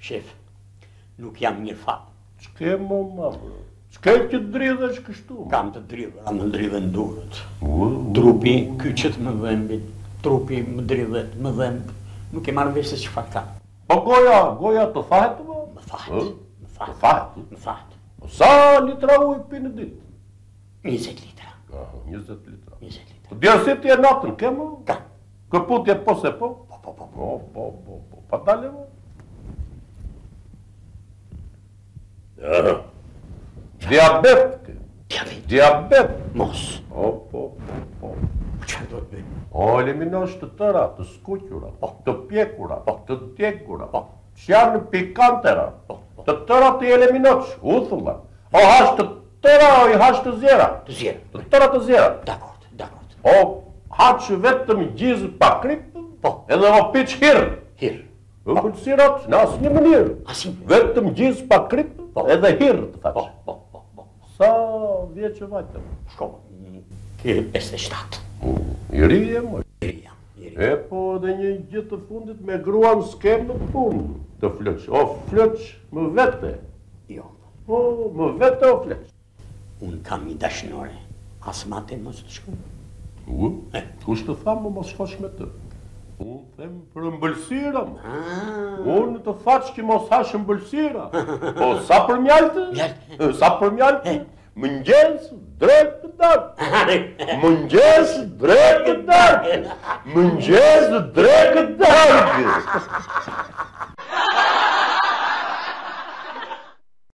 Shef, nuk jam një fa. Shke më mabro, shke që të dridhe është kështu? Kam të dridhe, a më dridhe në durët. Trupi, kyqet më dhembit, trupi më dridhe, më dhembit. Nuk e marrë vese që fa ka. Po goja të fahet, më? Më fahet, më fahet, më fahet. Sa litra ujë pinë ditë? 20 litra. 20 litra. 20 litra. Djesit e natën, ke më? Ka. Këputje po se po? Po. Pa dalje më? Diabet, ke? Diabet. Mos. Po. Që do të bëjmë? O, eliminosh të tëra, të skuqura, të pjekura, të djekura, që janë në pikantera, të tëra të eliminosh, uthulla. O, hash të tëra, o, hash të zjera. Të zjera. Të tëra të zjera. Dakord. O, haqë vetëm gjizë pa kripë, edhe o piqë hirë. Hirë. Në këllësirat, në asë një mënirë. Asë një mënirë. Vetëm gjizë pa kripë, edhe hirë të thaqë. Sa vjeqë vajtëm? Shkova. I rije, e po dhe një gjithë të fundit me gruan s'kem në punë të flëq, o flëq më vete, o më vete o flëq. Unë kam një dashnore, asë ma të e mos të shku. Kush të thamë mos shkosh me të? Unë themë për mbëlsirëm, unë të thaqë që mos hash mbëlsira, o sa për mjaltë, më njësë, drejtë të darkë, më njësë, drejtë të darkë.